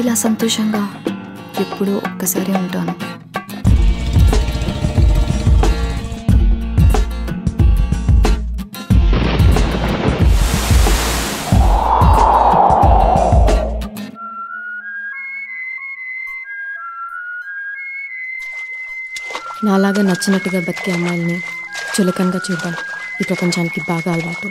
ఇలా సంతోషంగా ఎప్పుడూ ఒక్కసారి ఉంటాను. నాలాగా నచ్చినట్టుగా బతికే అమ్మాయిల్ని చులకనగా చూద్దాం ఈ ప్రపంచానికి బాగా అలవాటు.